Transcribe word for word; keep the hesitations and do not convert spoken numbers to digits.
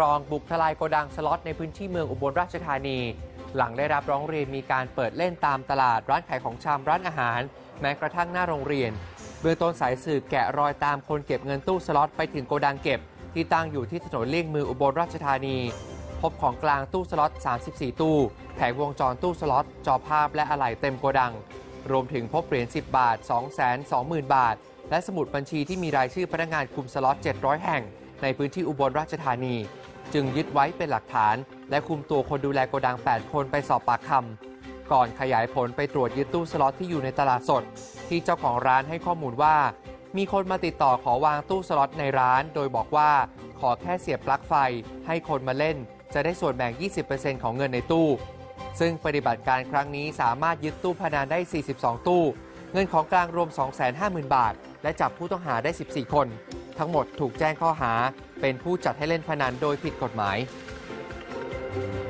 รองบุกทลายโกดังสล็อตในพื้นที่เมืองอุบลราชธานีหลังได้รับร้องเรียนมีการเปิดเล่นตามตลาดร้านขายของชำร้านอาหารแม้กระทั่งหน้าโรงเรียนเบื้องต้นสายสืบแกะรอยตามคนเก็บเงินตู้สล็อตไปถึงโกดังเก็บที่ตั้งอยู่ที่ถนนเลี่ยงเมืองอุบลราชธานีพบของกลางตู้สล็อตสามสิบสี่ตู้แผงวงจรตู้สล็อตจอภาพและอะไหล่เต็มโกดังรวมถึงพบเหรียญสิบบาท สองแสนสองหมื่น บาทและสมุดบัญชีที่มีรายชื่อพนักงานคุมสล็อตเจ็ดร้อยแห่งในพื้นที่อุบลราชธานีจึงยึดไว้เป็นหลักฐานและคุมตัวคนดูแลโกดังแปดคนไปสอบปากคำก่อนขยายผลไปตรวจยึดตู้สล็อตที่อยู่ในตลาดสดที่เจ้าของร้านให้ข้อมูลว่ามีคนมาติดต่อขอวางตู้สล็อตในร้านโดยบอกว่าขอแค่เสียบปลั๊กไฟให้คนมาเล่นจะได้ส่วนแบ่ง ยี่สิบเปอร์เซ็นต์ ของเงินในตู้ซึ่งปฏิบัติการครั้งนี้สามารถยึดตู้พนันได้สี่สิบสองตู้เงินของกลางรวม สองแสนห้าหมื่น บาทและจับผู้ต้องหาได้สิบสี่คนทั้งหมดถูกแจ้งข้อหาเป็นผู้จัดให้เล่นพนันโดยผิดกฎหมาย